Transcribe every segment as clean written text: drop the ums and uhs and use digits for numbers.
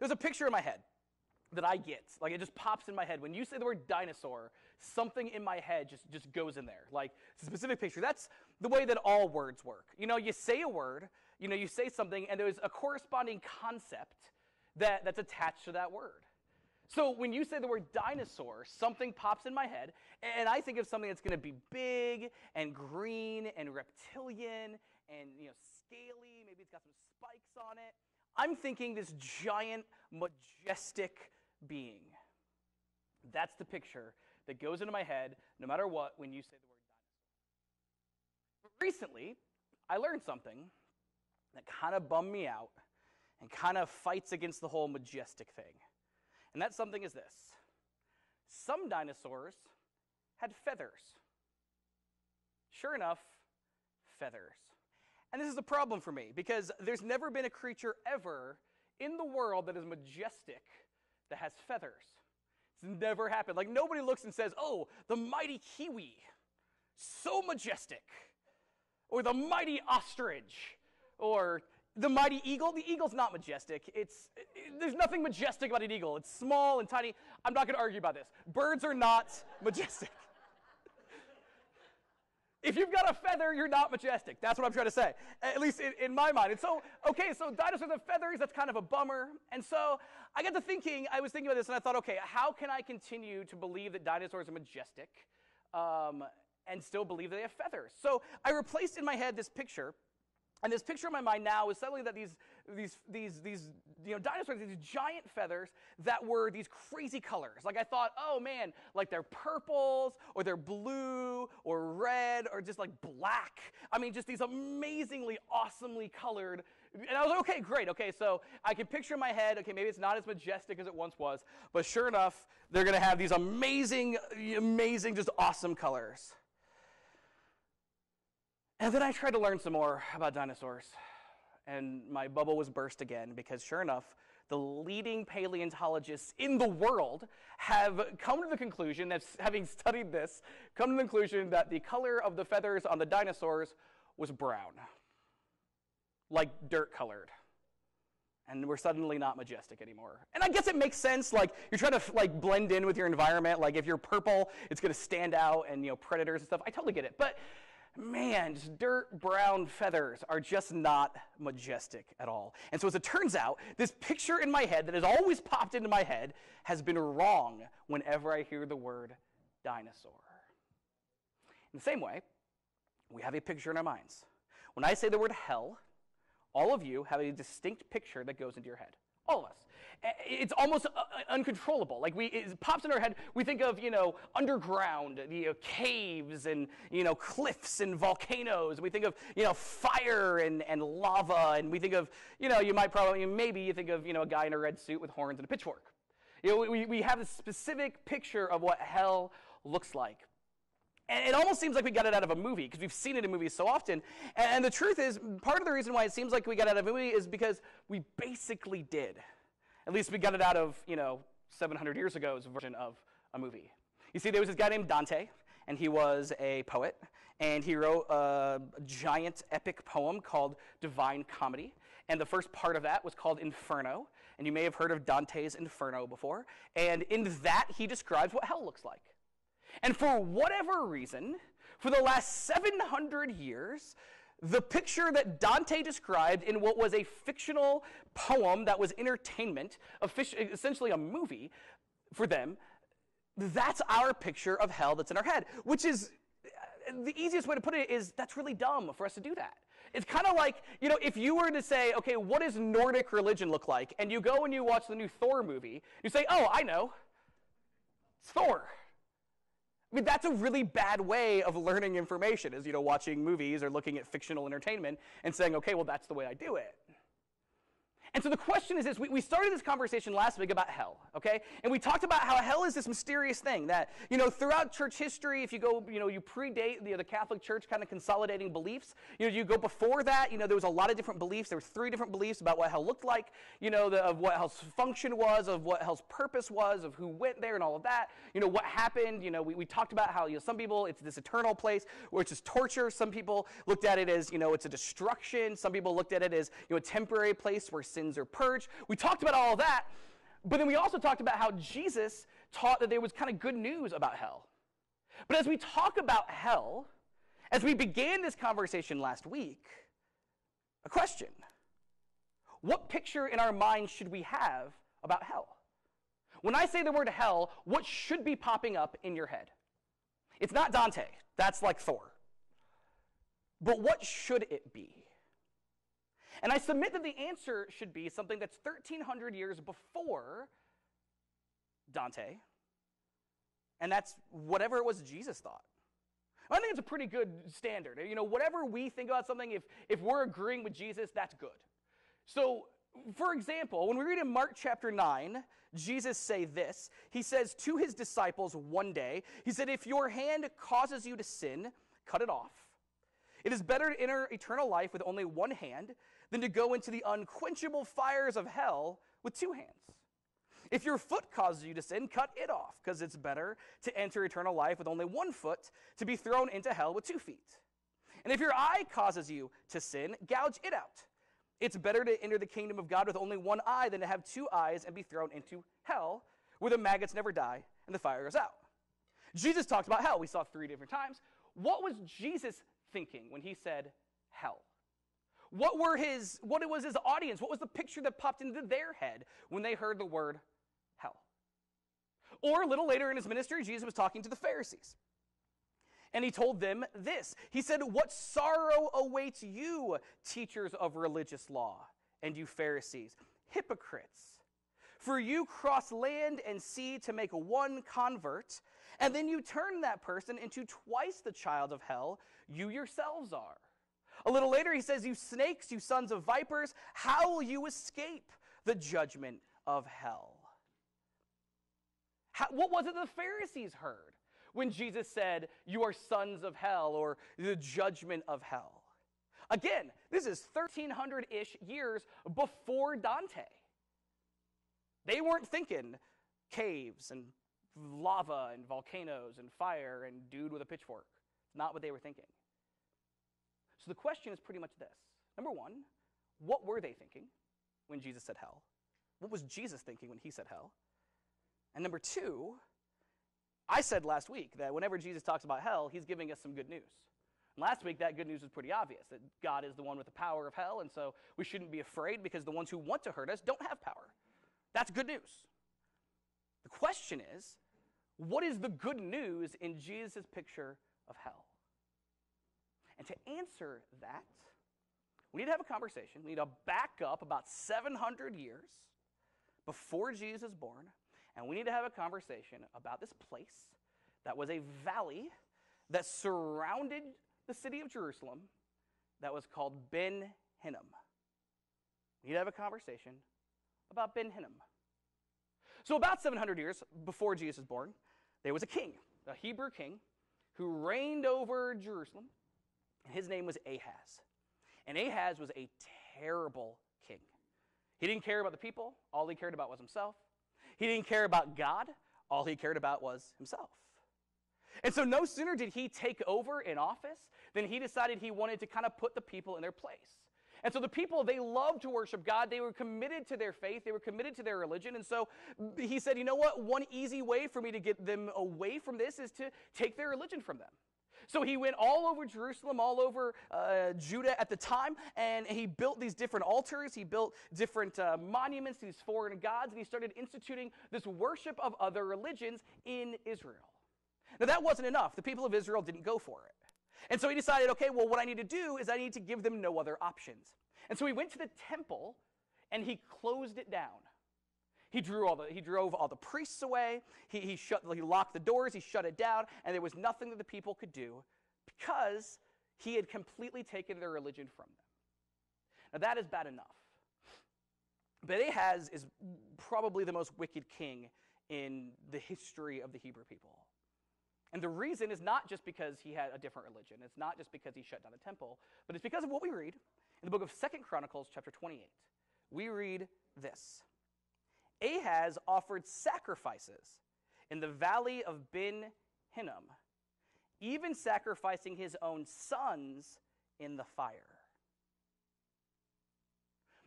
There's a picture in my head that I get. Like, it just pops in my head. When you say the word dinosaur, something in my head just goes in there. Like, it's a specific picture. That's the way that all words work. You know, you say a word, you know, you say something, and there's a corresponding concept that's attached to that word. So when you say the word dinosaur, something pops in my head, and I think of something that's going to be big and green and reptilian and, you know, scaly. Maybe it's got some spikes on it. I'm thinking this giant, majestic being. That's the picture that goes into my head, no matter what, when you say the word dinosaur. But recently, I learned something that kind of bummed me out and kind of fights against the whole majestic thing. And that something is this. Some dinosaurs had feathers. Sure enough, feathers. And this is a problem for me, because there's never been a creature ever in the world that is majestic that has feathers. It's never happened. Like, nobody looks and says, oh, the mighty kiwi, so majestic. Or the mighty ostrich. Or the mighty eagle. The eagle's not majestic. There's nothing majestic about an eagle. It's small and tiny. I'm not going to argue about this. Birds are not majestic. If you've got a feather, you're not majestic. That's what I'm trying to say, at least in my mind. And so, okay, so dinosaurs have feathers. That's kind of a bummer. And so I got to thinking, I was thinking about this, and I thought, okay, how can I continue to believe that dinosaurs are majestic and still believe that they have feathers? So I replaced in my head this picture. And this picture in my mind now is suddenly that these you know, dinosaurs, these giant feathers that were these crazy colors. Like, I thought, oh man, like they're purples or they're blue or red or just like black. I mean, just these amazingly, awesomely colored. And I was like, okay, great. Okay, so I can picture in my head, okay, maybe it's not as majestic as it once was, but sure enough, they're going to have these amazing, amazing, just awesome colors. And then I tried to learn some more about dinosaurs, and my bubble was burst again, because sure enough, the leading paleontologists in the world have come to the conclusion that, having studied this, come to the conclusion that the color of the feathers on the dinosaurs was brown, like dirt colored. And we're suddenly not majestic anymore. And I guess it makes sense. Like, you're trying to like blend in with your environment. Like, if you're purple, it's going to stand out, and, you know, predators and stuff. I totally get it. But man, just dirt brown feathers are just not majestic at all. And so, as it turns out, this picture in my head that has always popped into my head has been wrong whenever I hear the word dinosaur. In the same way, we have a picture in our minds. When I say the word hell, all of you have a distinct picture that goes into your head. All of us. It's almost uncontrollable. Like, it pops in our head. We think of, you know, underground, you know, caves and, you know, cliffs and volcanoes. We think of, you know, fire and lava. And we think of, you know, you might probably, maybe you think of, you know, a guy in a red suit with horns and a pitchfork. You know, we have a specific picture of what hell looks like. And it almost seems like we got it out of a movie, because we've seen it in movies so often. And the truth is, part of the reason why it seems like we got it out of a movie is because we basically did. At least we got it out of, you know, 700 years ago's version of a movie. You see, there was this guy named Dante, and he was a poet. And he wrote a giant epic poem called Divine Comedy. And the first part of that was called Inferno. And you may have heard of Dante's Inferno before. And in that, he describes what hell looks like. And for whatever reason, for the last 700 years, the picture that Dante described in what was a fictional poem that was entertainment, essentially a movie for them, that's our picture of hell that's in our head, which is, the easiest way to put it is, that's really dumb for us to do that. It's kind of like, you know, if you were to say, okay, what does Nordic religion look like? And you go and you watch the new Thor movie, you say, oh, I know, it's Thor. I mean, that's a really bad way of learning information, is, you know, watching movies or looking at fictional entertainment and saying, okay, well, that's the way I do it. And so the question is this. We started this conversation last week about hell, okay? And we talked about how hell is this mysterious thing that, you know, throughout church history, if you go, you know, you predate the Catholic Church kind of consolidating beliefs. You know, you go before that, you know, there was a lot of different beliefs. There were 3 different beliefs about what hell looked like, you know, of what hell's function was, of what hell's purpose was, of who went there and all of that. You know, what happened, you know, we talked about how, you know, some people, it's this eternal place, which is torture. Some people looked at it as, you know, it's a destruction. Some people looked at it as, you know, a temporary place where sin sins are purged. We talked about all of that, but then we also talked about how Jesus taught that there was kind of good news about hell. But as we talk about hell, as we began this conversation last week, a question. What picture in our mind should we have about hell? When I say the word hell, what should be popping up in your head? It's not Dante. That's like Thor. But what should it be? And I submit that the answer should be something that's 1,300 years before Dante, and that's whatever it was Jesus thought. I think it's a pretty good standard. You know, whatever we think about something, if we're agreeing with Jesus, that's good. So, for example, when we read in Mark chapter 9, Jesus say this. He says to his disciples one day, he said, if your hand causes you to sin, cut it off. It is better to enter eternal life with only one hand than to go into the unquenchable fires of hell with two hands. If your foot causes you to sin, cut it off, because it's better to enter eternal life with only one foot to be thrown into hell with 2 feet. And if your eye causes you to sin, gouge it out. It's better to enter the kingdom of God with only one eye than to have 2 eyes and be thrown into hell, where the maggots never die and the fire goes out. Jesus talked about hell. We saw 3 different times. What was Jesus thinking when he said hell? What was his audience? What was the picture that popped into their head when they heard the word hell? Or a little later in his ministry, Jesus was talking to the Pharisees. And he told them this. He said, what sorrow awaits you, teachers of religious law, and you Pharisees, hypocrites. For you cross land and sea to make one convert, and then you turn that person into twice the child of hell you yourselves are. A little later he says, you snakes, you sons of vipers, how will you escape the judgment of hell? What was it the Pharisees heard when Jesus said, you are sons of hell, or the judgment of hell? Again, this is 1,300-ish years before Dante. They weren't thinking caves and lava and volcanoes and fire and dude with a pitchfork. It's not what they were thinking. So the question is pretty much this. Number one, what were they thinking when Jesus said hell? What was Jesus thinking when he said hell? And number two, I said last week that whenever Jesus talks about hell, he's giving us some good news. And last week, that good news was pretty obvious, that God is the one with the power of hell, and so we shouldn't be afraid because the ones who want to hurt us don't have power. That's good news. The question is, what is the good news in Jesus' picture of hell? And to answer that, we need to have a conversation. We need to back up about 700 years before Jesus was born, and we need to have a conversation about this place that was a valley that surrounded the city of Jerusalem that was called Ben-Hinnom. We need to have a conversation about Ben-Hinnom. So about 700 years before Jesus was born, there was a king, a Hebrew king, who reigned over Jerusalem, and his name was Ahaz. And Ahaz was a terrible king. He didn't care about the people. All he cared about was himself. He didn't care about God. All he cared about was himself. And so no sooner did he take over in office than he decided he wanted to kind of put the people in their place. And so the people, they loved to worship God. They were committed to their faith. They were committed to their religion. And so he said, you know what? One easy way for me to get them away from this is to take their religion from them. So he went all over Jerusalem, all over Judah at the time, and he built these different altars. He built different monuments to these foreign gods, and he started instituting this worship of other religions in Israel. Now, that wasn't enough. The people of Israel didn't go for it. And so he decided, okay, well, what I need to do is I need to give them no other options. And so he went to the temple, and he closed it down. He drove all the priests away. He locked the doors. He shut it down, and there was nothing that the people could do because he had completely taken their religion from them. Now, that is bad enough. But Ahaz is probably the most wicked king in the history of the Hebrew people. And the reason is not just because he had a different religion. It's not just because he shut down the temple, but it's because of what we read in the book of 2 Chronicles, chapter 28. We read this. Ahaz offered sacrifices in the valley of Ben-Hinnom, even sacrificing his own sons in the fire.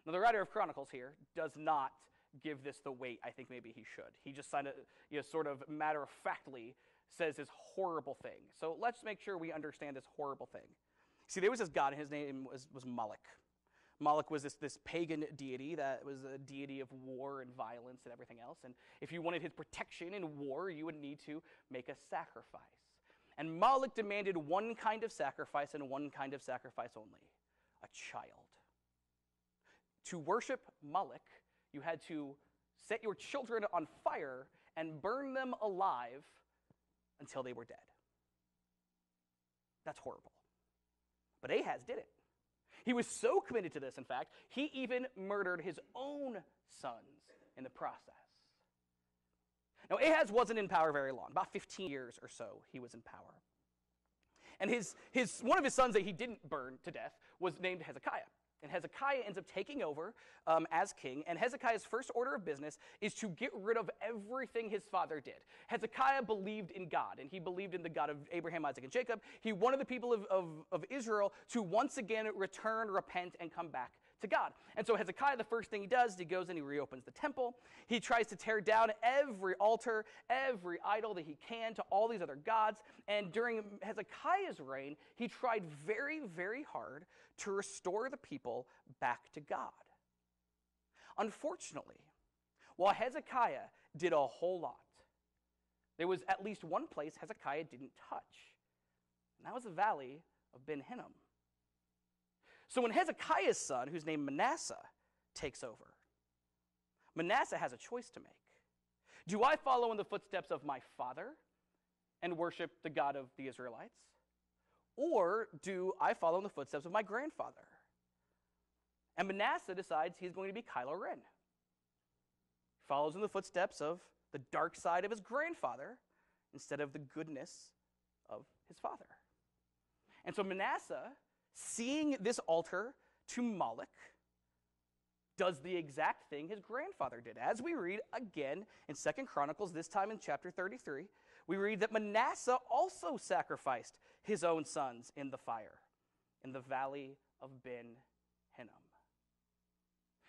Now, the writer of Chronicles here does not give this the weight I think maybe he should. He just sort of matter-of-factly says this horrible thing. So let's make sure we understand this horrible thing. See, there was this god, and his name was Moloch. Moloch was this pagan deity that was a deity of war and violence and everything else. And if you wanted his protection in war, you would need to make a sacrifice. And Moloch demanded one kind of sacrifice and one kind of sacrifice only, a child. To worship Moloch, you had to set your children on fire and burn them alive until they were dead. That's horrible. But Ahaz did it. He was so committed to this, in fact, he even murdered his own sons in the process. Now, Ahaz wasn't in power very long. About 15 years or so he was in power. And one of his sons that he didn't burn to death was named Hezekiah. And Hezekiah ends up taking over as king, and Hezekiah's first order of business is to get rid of everything his father did. Hezekiah believed in God, and he believed in the God of Abraham, Isaac, and Jacob. He wanted the people of Israel to once again return, repent, and come back to God. And so Hezekiah, the first thing he does, he goes and he reopens the temple. He tries to tear down every altar, every idol that he can to all these other gods. And during Hezekiah's reign, he tried very, very hard to restore the people back to God. Unfortunately, while Hezekiah did a whole lot, there was at least one place Hezekiah didn't touch, and that was the valley of Ben-Hinnom. So when Hezekiah's son, who's named Manasseh, takes over, Manasseh has a choice to make. Do I follow in the footsteps of my father and worship the God of the Israelites? Or do I follow in the footsteps of my grandfather? And Manasseh decides he's going to be Kylo Ren. He follows in the footsteps of the dark side of his grandfather instead of the goodness of his father. And so Manasseh, seeing this altar to Moloch, does the exact thing his grandfather did. As we read again in 2 Chronicles, this time in chapter 33, we read that Manasseh also sacrificed his own sons in the fire in the valley of Ben-Hinnom.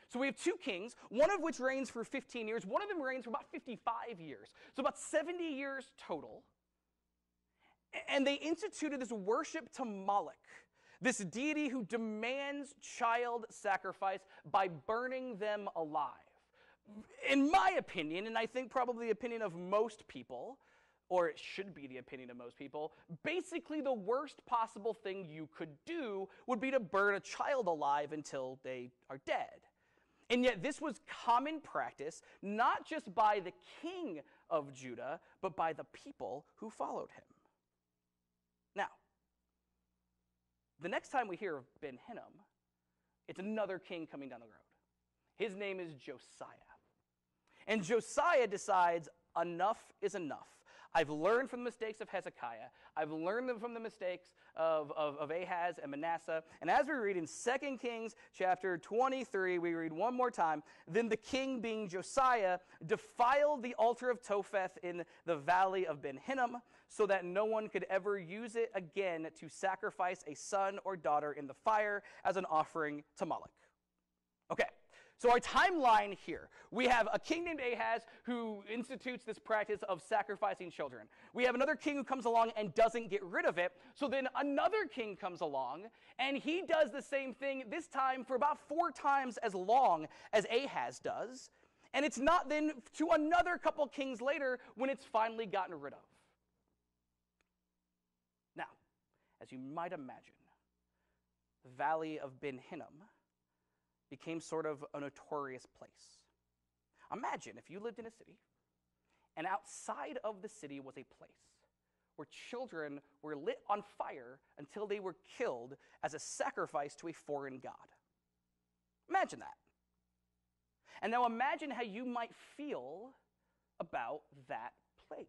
So we have two kings, one of which reigns for 15 years, one of them reigns for about 55 years, so about 70 years total. And they instituted this worship to Moloch, this deity who demands child sacrifice by burning them alive. In my opinion, and I think probably the opinion of most people, or it should be the opinion of most people, basically the worst possible thing you could do would be to burn a child alive until they are dead. And yet this was common practice, not just by the king of Judah, but by the people who followed him. Now, the next time we hear of Ben-Hinnom, it's another king coming down the road. His name is Josiah. And Josiah decides, enough is enough. I've learned from the mistakes of Hezekiah. I've learned from the mistakes of Ahaz and Manasseh. And as we read in 2 Kings chapter 23, we read one more time, then the king, being Josiah, defiled the altar of Topheth in the valley of Ben-Hinnom, so that no one could ever use it again to sacrifice a son or daughter in the fire as an offering to Moloch. Okay, so our timeline here, we have a king named Ahaz who institutes this practice of sacrificing children. We have another king who comes along and doesn't get rid of it. So then another king comes along and he does the same thing, this time for about 4 times as long as Ahaz does. And it's not then to another couple kings later when it's finally gotten rid of. Now, as you might imagine, the valley of Ben-Hinnom became sort of a notorious place. Imagine if you lived in a city, and outside of the city was a place where children were lit on fire until they were killed as a sacrifice to a foreign god. Imagine that. And now imagine how you might feel about that place.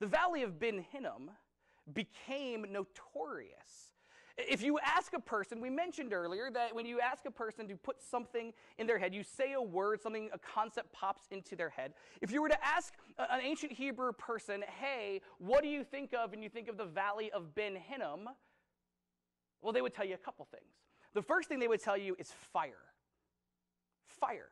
The Valley of Ben-Hinnom became notorious. If you ask a person, we mentioned earlier that when you ask a person to put something in their head, you say a word, something, a concept pops into their head. If you were to ask an ancient Hebrew person, hey, what do you think of when you think of the Valley of Ben-Hinnom? Well, they would tell you a couple things. The first thing they would tell you is fire. Fire.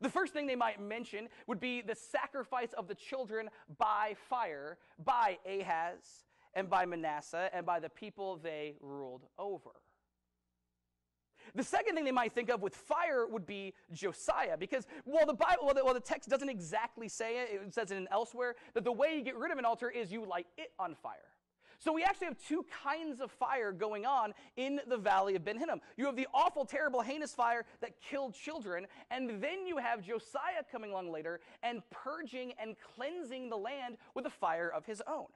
The first thing they might mention would be the sacrifice of the children by fire, by Ahaz and by Manasseh and by the people they ruled over. The second thing they might think of with fire would be Josiah, because while the text doesn't exactly say it, it says it in elsewhere, that the way you get rid of an altar is you light it on fire. So we actually have two kinds of fire going on in the valley of Ben-Hinnom. You have the awful, terrible, heinous fire that killed children, and then you have Josiah coming along later and purging and cleansing the land with a fire of his own.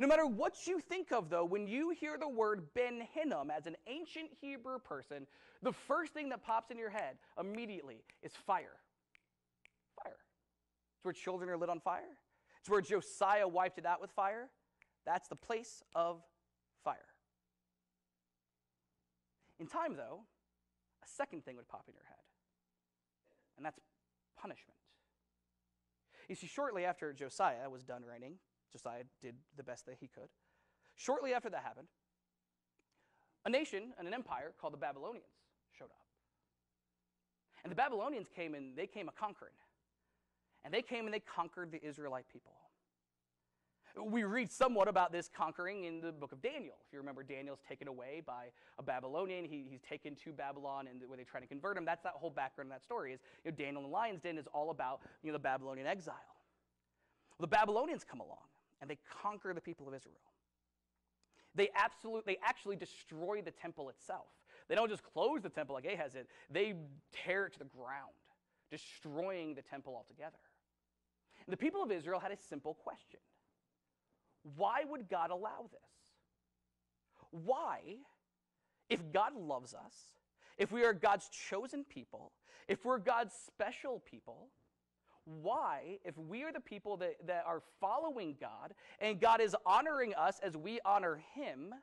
No matter what you think of, though, when you hear the word Ben-Hinnom as an ancient Hebrew person, the first thing that pops in your head immediately is fire. Fire. It's where children are lit on fire. It's where Josiah wiped it out with fire. That's the place of fire. In time, though, a second thing would pop in your head, and that's punishment. You see, shortly after Josiah was done reigning, Josiah did the best that he could. Shortly after that happened, a nation and an empire called the Babylonians showed up. And the Babylonians came and they came a-conquering. And they came and they conquered the Israelite people. We read somewhat about this conquering in the book of Daniel. If you remember, Daniel's taken away by a Babylonian. He's taken to Babylon, and when they try to convert him, that's that whole background of that story. Is, you know, Daniel and the Lion's Den is all about, you know, the Babylonian exile. Well, the Babylonians come along, and they conquer the people of Israel. They actually destroy the temple itself. They don't just close the temple like Ahaz did. They tear it to the ground, destroying the temple altogether. And the people of Israel had a simple question. Why would God allow this? Why, if God loves us, if we are God's chosen people, if we're God's special people, why, if we are the people that are following God and God is honoring us as we honor him,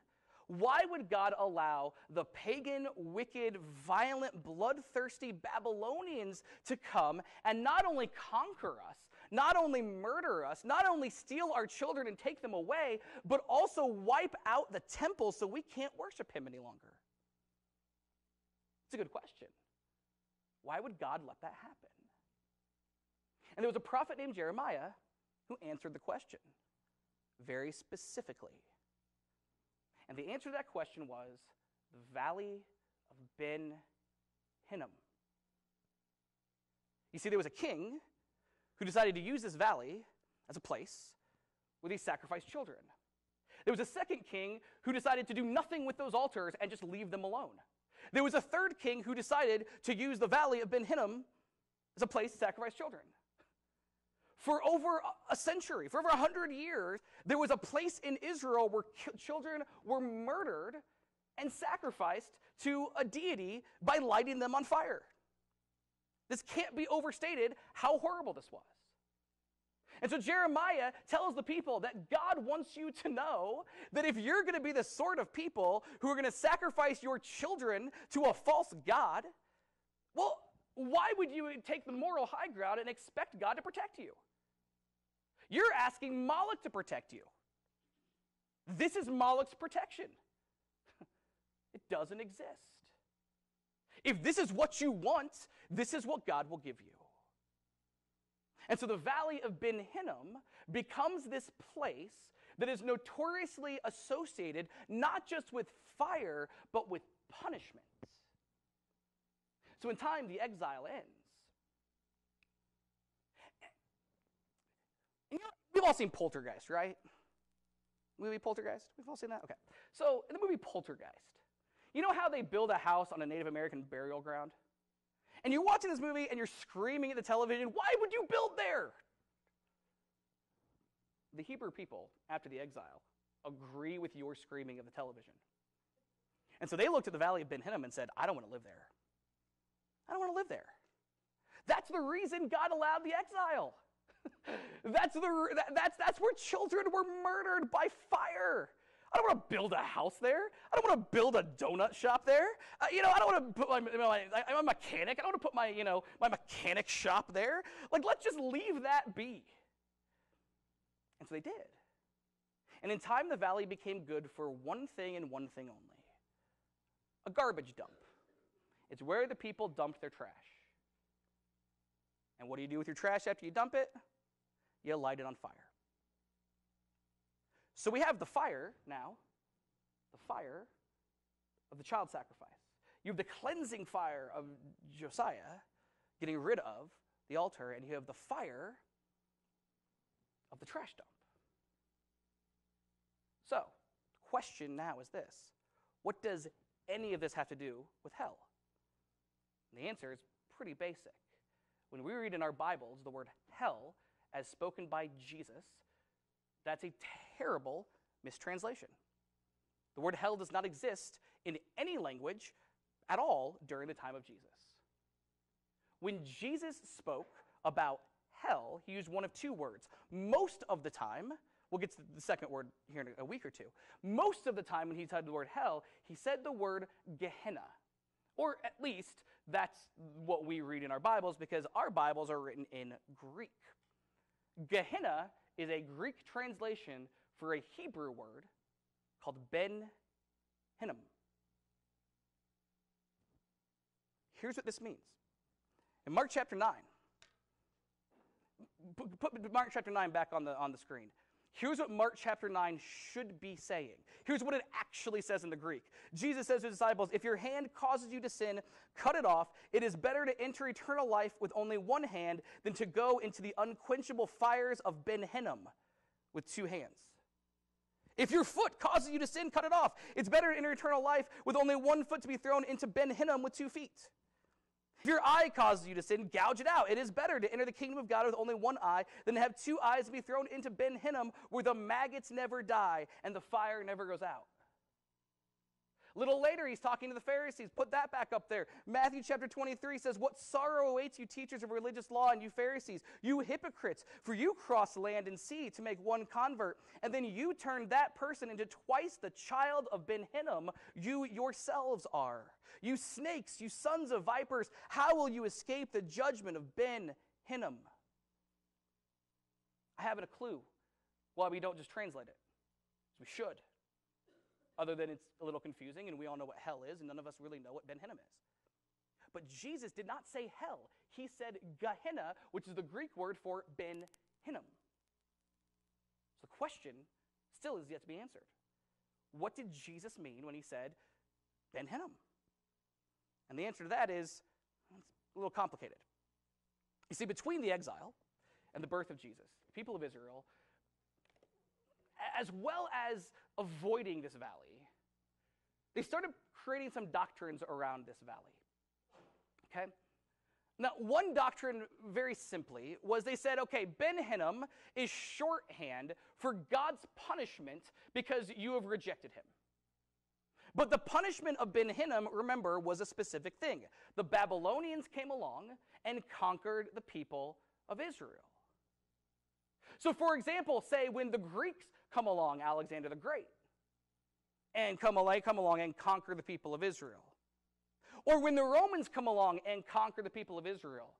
why would God allow the pagan, wicked, violent, bloodthirsty Babylonians to come and not only conquer us, not only murder us, not only steal our children and take them away, but also wipe out the temple so we can't worship him any longer? It's a good question. Why would God let that happen? And there was a prophet named Jeremiah who answered the question very specifically. And the answer to that question was the valley of Ben-Hinnom. You see, there was a king who decided to use this valley as a place where they sacrificed children. There was a second king who decided to do nothing with those altars and just leave them alone. There was a third king who decided to use the valley of Ben-Hinnom as a place to sacrifice children. For over a century, for over 100 years, there was a place in Israel where children were murdered and sacrificed to a deity by lighting them on fire. This can't be overstated how horrible this was. And so Jeremiah tells the people that God wants you to know that if you're going to be the sort of people who are going to sacrifice your children to a false god, well, why would you take the moral high ground and expect God to protect you? You're asking Moloch to protect you. This is Moloch's protection. It doesn't exist. If this is what you want, this is what God will give you. And so the valley of Ben-Hinnom becomes this place that is notoriously associated not just with fire, but with punishment. So in time, the exile ends. And, you know, we've all seen Poltergeist, right? Movie Poltergeist? We've all seen that? Okay. So in the movie Poltergeist, you know how they build a house on a Native American burial ground? And you're watching this movie and you're screaming at the television, why would you build there? The Hebrew people, after the exile, agree with your screaming of the television. And so they looked at the valley of Ben-Hinnom and said, I don't want to live there. I don't want to live there. That's the reason God allowed the exile. That's where children were murdered by fire. I don't want to build a house there. I don't want to build a donut shop there. I don't want to put I'm a mechanic. I don't want to put my mechanic shop there. Like, let's just leave that be. And so they did. And in time, the valley became good for one thing and one thing only: a garbage dump. It's where the people dumped their trash. And what do you do with your trash after you dump it? You light it on fire. So we have the fire now, the fire of the child sacrifice. You have the cleansing fire of Josiah getting rid of the altar, and you have the fire of the trash dump. So, the question now is this: what does any of this have to do with hell? And the answer is pretty basic. When we read in our Bibles the word hell as spoken by Jesus, that's a terrible mistranslation. The word hell does not exist in any language at all during the time of Jesus. When Jesus spoke about hell, he used one of two words. Most of the time, we'll get to the second word here in a week or two. Most of the time when he said the word hell, he said the word Gehenna. Or at least that's what we read in our Bibles, because our Bibles are written in Greek. Gehenna is a Greek translation for a Hebrew word called Ben-Hinnom. Here's what this means. In Mark chapter 9, put Mark chapter 9 back on the screen. Here's what Mark chapter 9 should be saying. Here's what it actually says in the Greek. Jesus says to his disciples, if your hand causes you to sin, cut it off. It is better to enter eternal life with only one hand than to go into the unquenchable fires of Ben-Hinnom with two hands. If your foot causes you to sin, cut it off. It's better to enter eternal life with only one foot to be thrown into Ben-Hinnom with 2 feet. If your eye causes you to sin, gouge it out. It is better to enter the kingdom of God with only one eye than to have 2 eyes and be thrown into Ben-Hinnom, where the maggots never die and the fire never goes out. A little later, he's talking to the Pharisees. Put that back up there. Matthew chapter 23 says, what sorrow awaits you, teachers of religious law, and you Pharisees, you hypocrites, for you cross land and sea to make one convert, and then you turn that person into twice the child of Ben-Hinnom you yourselves are. You snakes, you sons of vipers, how will you escape the judgment of Ben-Hinnom? I haven't a clue why we don't just translate it. We should. Other than it's a little confusing, and we all know what hell is, and none of us really know what Ben-Hinnom is. But Jesus did not say hell. He said Gehenna, which is the Greek word for Ben-Hinnom. So the question still is yet to be answered. What did Jesus mean when he said Ben-Hinnom? And the answer to that is, it's a little complicated. You see, between the exile and the birth of Jesus, the people of Israel, as well as avoiding this valley, they started creating some doctrines around this valley. Okay? Now, one doctrine, very simply, was they said, okay, Ben-Hinnom is shorthand for God's punishment because you have rejected him. But the punishment of Ben-Hinnom, remember, was a specific thing. The Babylonians came along and conquered the people of Israel. So, for example, say when the Greeks come along, Alexander the Great, and come along and conquer the people of Israel. Or when the Romans come along and conquer the people of Israel.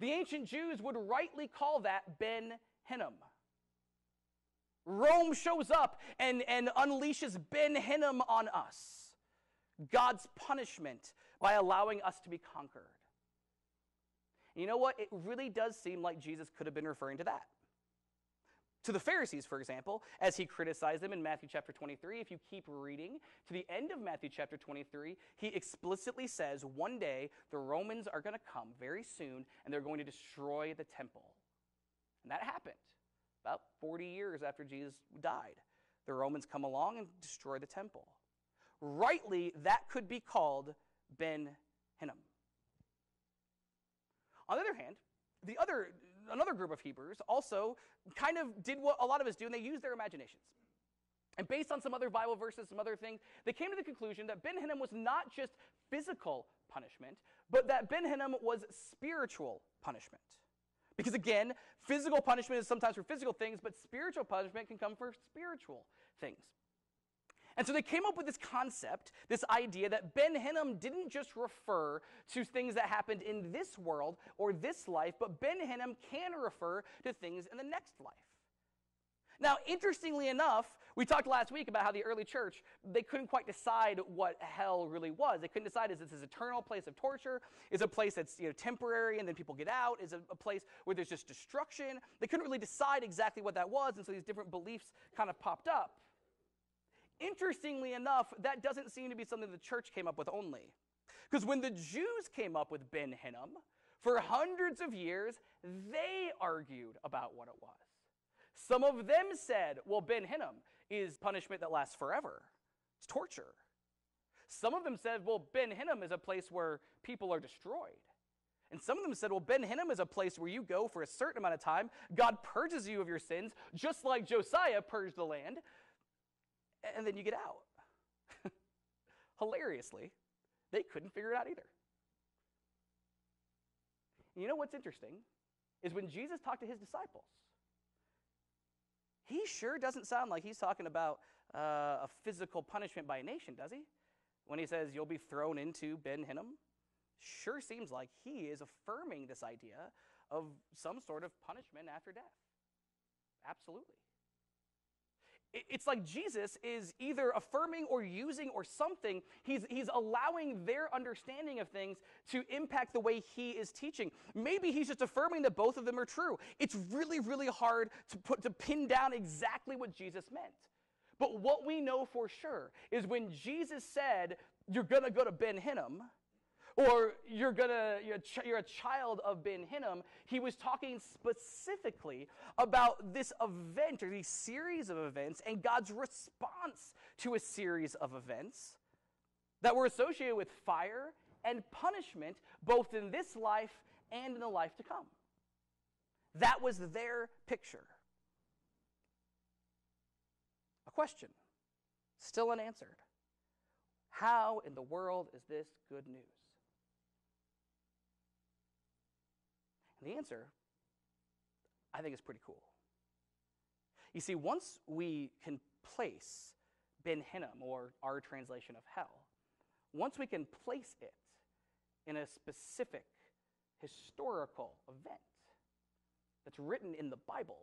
The ancient Jews would rightly call that Ben-Hinnom. Rome shows up and unleashes Ben-Hinnom on us. God's punishment by allowing us to be conquered. And you know what? It really does seem like Jesus could have been referring to that. To the Pharisees, for example, as he criticized them in Matthew chapter 23, if you keep reading to the end of Matthew chapter 23, he explicitly says one day the Romans are going to come very soon and they're going to destroy the temple. And that happened about 40 years after Jesus died. The Romans come along and destroy the temple. Rightly, that could be called Ben-Hinnom. On the other hand, another group of Hebrews also kind of did what a lot of us do, and they used their imaginations. And based on some other Bible verses, some other things, they came to the conclusion that Ben-Hinnom was not just physical punishment, but that Ben-Hinnom was spiritual punishment. Because again, physical punishment is sometimes for physical things, but spiritual punishment can come for spiritual things. And so they came up with this concept, this idea that Ben-Hinnom didn't just refer to things that happened in this world or this life, but Ben-Hinnom can refer to things in the next life. Now, interestingly enough, we talked last week about how the early church, they couldn't quite decide what hell really was. They couldn't decide, is it this eternal place of torture? Is it a place that's temporary and then people get out? Is it a place where there's just destruction? They couldn't really decide exactly what that was, and so these different beliefs kind of popped up. Interestingly enough, that doesn't seem to be something the church came up with only. Because when the Jews came up with Ben-Hinnom, for hundreds of years, they argued about what it was. Some of them said, well, Ben-Hinnom is punishment that lasts forever. It's torture. Some of them said, well, Ben-Hinnom is a place where people are destroyed. And some of them said, well, Ben-Hinnom is a place where you go for a certain amount of time. God purges you of your sins, just like Josiah purged the land. And then you get out. Hilariously, they couldn't figure it out either. And you know what's interesting is when Jesus talked to his disciples, he sure doesn't sound like he's talking about a physical punishment by a nation, does he? When he says, you'll be thrown into Ben-Hinnom, sure seems like he is affirming this idea of some sort of punishment after death. Absolutely. It's like Jesus is either affirming or using or something. He's allowing their understanding of things to impact the way he is teaching. Maybe he's just affirming that both of them are true. It's really, really hard to pin down exactly what Jesus meant. But what we know for sure is when Jesus said, you're going to go to Ben-Hinnom, or you're a child of Ben-Hinnom, he was talking specifically about this event or these series of events and God's response to a series of events that were associated with fire and punishment, both in this life and in the life to come. That was their picture. A question, still unanswered. How in the world is this good news? And the answer, I think, is pretty cool. You see, once we can place Ben-Hinnom, or our translation of hell, once we can place it in a specific historical event that's written in the Bible,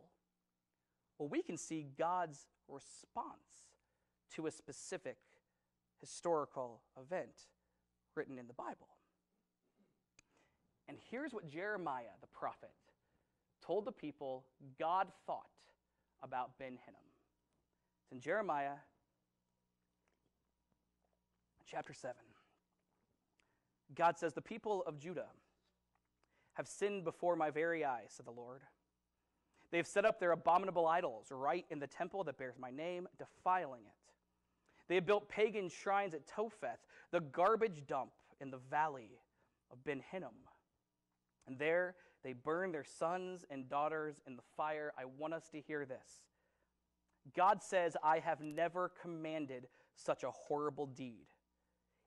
well, we can see God's response to a specific historical event written in the Bible. And here's what Jeremiah, the prophet, told the people God thought about Ben-Hinnom. It's in Jeremiah chapter 7. God says, the people of Judah have sinned before my very eyes, said the Lord. They have set up their abominable idols right in the temple that bears my name, defiling it. They have built pagan shrines at Topheth, the garbage dump in the valley of Ben-Hinnom. And there they burn their sons and daughters in the fire. I want us to hear this. God says, I have never commanded such a horrible deed.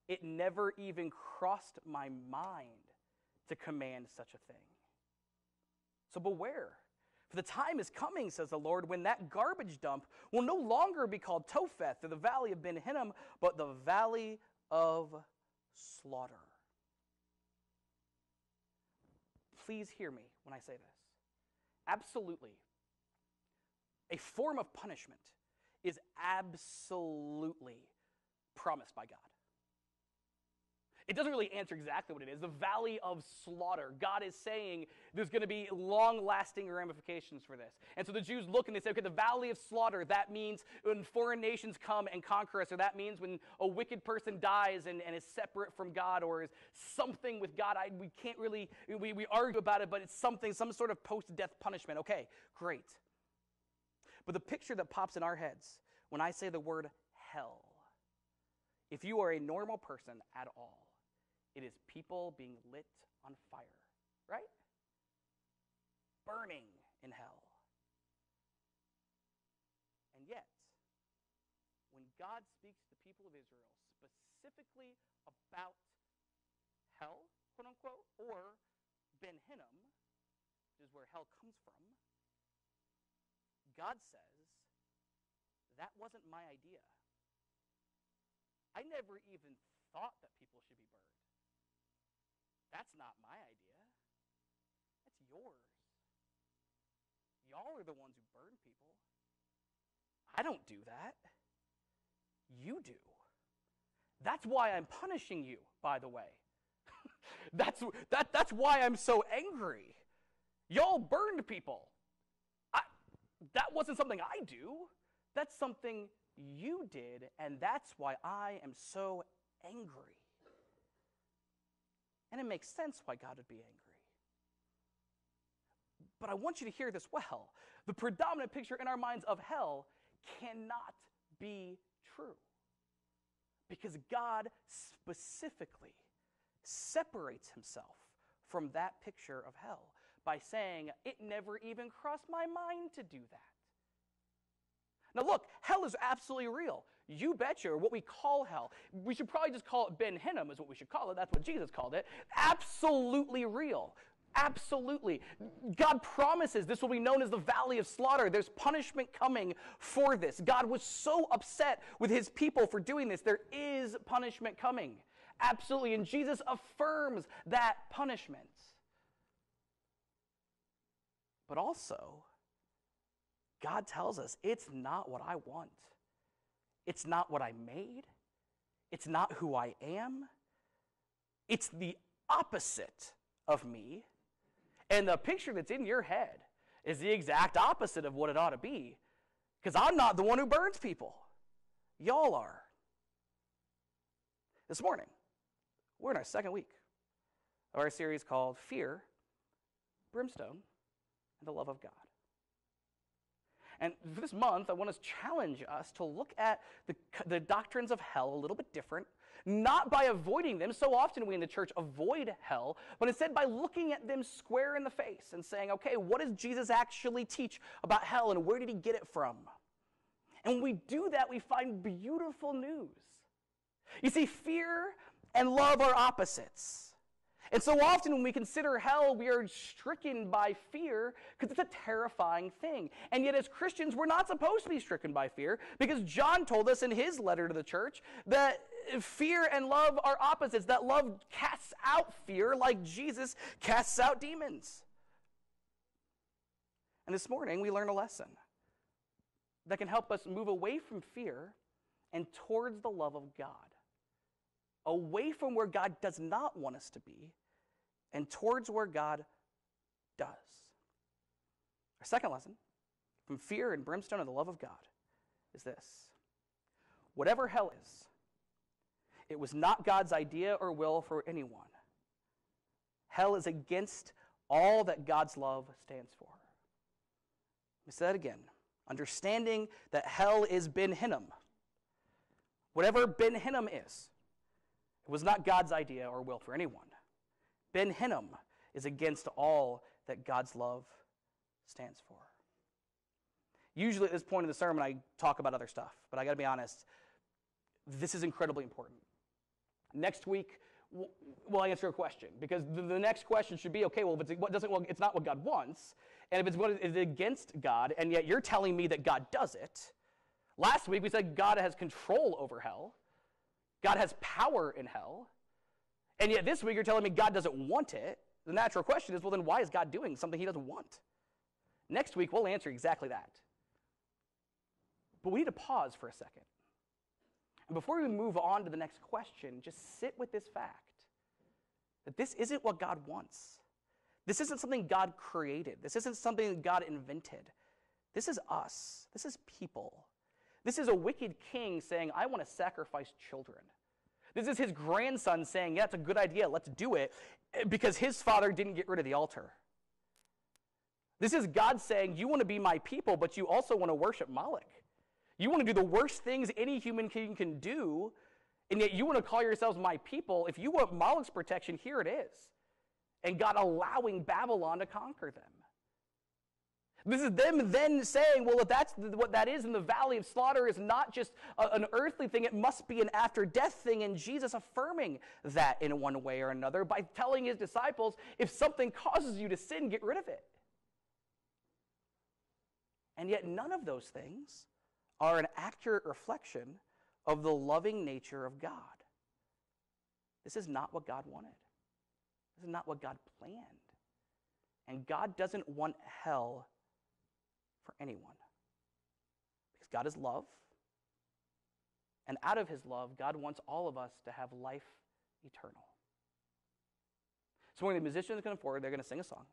It never even crossed my mind to command such a thing. So beware, for the time is coming, says the Lord, when that garbage dump will no longer be called Topheth or the valley of Ben-Hinnom, but the valley of slaughter. Please hear me when I say this. Absolutely. A form of punishment is absolutely promised by God. It doesn't really answer exactly what it is. The valley of slaughter. God is saying there's going to be long-lasting ramifications for this. And so the Jews look and they say, okay, the valley of slaughter, that means when foreign nations come and conquer us, or that means when a wicked person dies and is separate from God or is something with God. We can't really, we argue about it, but it's something, some sort of post-death punishment. Okay, great. But the picture that pops in our heads when I say the word hell, if you are a normal person at all, it is people being lit on fire, right? Burning in hell. And yet, when God speaks to the people of Israel specifically about hell, quote unquote, or Ben-Hinnom, which is where hell comes from, God says, that wasn't my idea. I never even thought that people should be burned. That's not my idea. That's yours. Y'all are the ones who burn people. I don't do that. You do. That's why I'm punishing you, by the way. That's why I'm so angry. Y'all burned people. That wasn't something I do. That's something you did, and that's why I am so angry. And it makes sense why God would be angry. But I want you to hear this well. The predominant picture in our minds of hell cannot be true, because God specifically separates himself from that picture of hell by saying, it never even crossed my mind to do that. Now look, hell is absolutely real. You betcha, or what we call hell. We should probably just call it Ben-Hinnom is what we should call it. That's what Jesus called it. Absolutely real. Absolutely. God promises this will be known as the Valley of Slaughter. There's punishment coming for this. God was so upset with his people for doing this. There is punishment coming. Absolutely. And Jesus affirms that punishment. But also, God tells us it's not what I want. It's not what I made. It's not who I am. It's the opposite of me. And the picture that's in your head is the exact opposite of what it ought to be, because I'm not the one who burns people. Y'all are. This morning, we're in our second week of our series called Fear, Brimstone, and the Love of God. And this month, I want to challenge us to look at the doctrines of hell a little bit different, not by avoiding them. So often we in the church avoid hell, but instead by looking at them square in the face and saying, okay, what does Jesus actually teach about hell, and where did he get it from? And when we do that, we find beautiful news. You see, fear and love are opposites. And so often when we consider hell, we are stricken by fear because it's a terrifying thing. And yet as Christians, we're not supposed to be stricken by fear, because John told us in his letter to the church that fear and love are opposites, that love casts out fear like Jesus casts out demons. And this morning, we learn a lesson that can help us move away from fear and towards the love of God. Away from where God does not want us to be and towards where God does. Our second lesson from fear and brimstone and the love of God is this. Whatever hell is, it was not God's idea or will for anyone. Hell is against all that God's love stands for. Let me say that again. Understanding that hell is Ben-Hinnom. Whatever Ben-Hinnom is, it was not God's idea or will for anyone. Ben-Hinnom is against all that God's love stands for. Usually at this point in the sermon, I talk about other stuff, but I got to be honest, this is incredibly important. Next week, we'll answer a question, because the next question should be, okay, well, if it's, it's not what God wants, and if it's what is against God, and yet you're telling me that God does it. Last week, we said God has control over hell. God has power in hell, and yet this week you're telling me God doesn't want it. The natural question is, well, then why is God doing something he doesn't want? Next week we'll answer exactly that. But we need to pause for a second. And before we move on to the next question, just sit with this fact that this isn't what God wants. This isn't something God created. This isn't something God invented. This is us. This is people. This is a wicked king saying, I want to sacrifice children. This is his grandson saying, yeah, it's a good idea, let's do it, because his father didn't get rid of the altar. This is God saying, you want to be my people, but you also want to worship Moloch. You want to do the worst things any human king can do, and yet you want to call yourselves my people. If you want Moloch's protection, here it is. And God allowing Babylon to conquer them. This is them then saying, well, if that's what that is in the Valley of Slaughter is not just an earthly thing, it must be an after-death thing, and Jesus affirming that in one way or another by telling his disciples, if something causes you to sin, get rid of it. And yet none of those things are an accurate reflection of the loving nature of God. This is not what God wanted. This is not what God planned. And God doesn't want hell for anyone, because because God is love. And out of his love, God wants all of us to have life eternal. So when the musicians come forward, they're going to sing a song.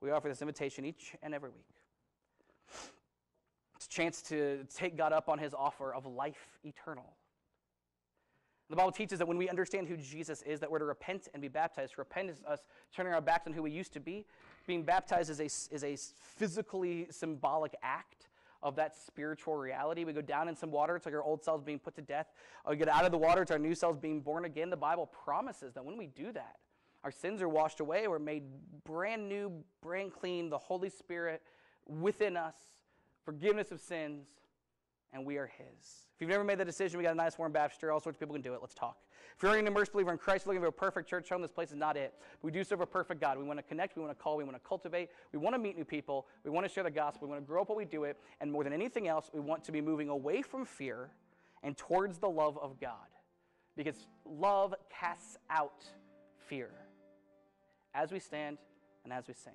We offer this invitation each and every week. It's a chance to take God up on his offer of life eternal. The Bible teaches that when we understand who Jesus is, that we're to repent and be baptized. Repent is us turning our backs on who we used to be. Being baptized is a physically symbolic act of that spiritual reality. We go down in some water, it's like our old selves being put to death. We get out of the water, it's our new selves being born again. The Bible promises that when we do that, our sins are washed away, we're made brand new, brand clean, the Holy Spirit within us, forgiveness of sins, and we are his. If you've never made that decision, we got a nice warm baptistry. All sorts of people can do it. Let's talk. If you're an immersed believer in Christ, looking for a perfect church home, this place is not it. We do serve a perfect God. We want to connect. We want to call. We want to cultivate. We want to meet new people. We want to share the gospel. We want to grow up while we do it. And more than anything else, we want to be moving away from fear and towards the love of God, because love casts out fear. As we stand and as we sing.